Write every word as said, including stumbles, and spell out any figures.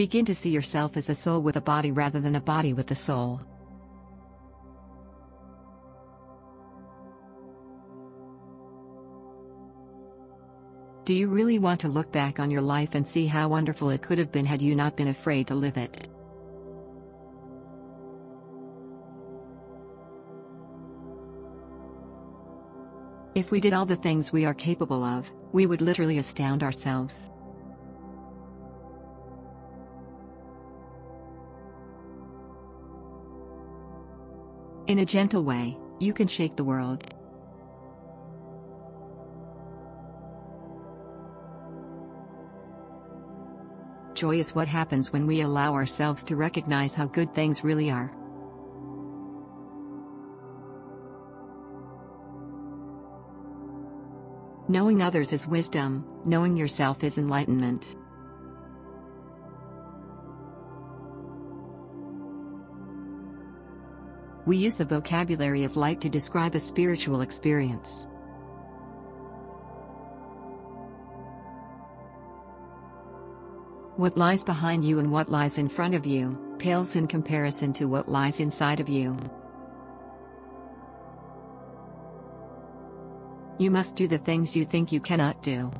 Begin to see yourself as a soul with a body rather than a body with a soul. Do you really want to look back on your life and see how wonderful it could have been had you not been afraid to live it? If we did all the things we are capable of, we would literally astound ourselves. In a gentle way, you can shake the world. Joy is what happens when we allow ourselves to recognize how good things really are. Knowing others is wisdom, knowing yourself is enlightenment. We use the vocabulary of light to describe a spiritual experience. What lies behind you and what lies in front of you pales in comparison to what lies inside of you. You must do the things you think you cannot do.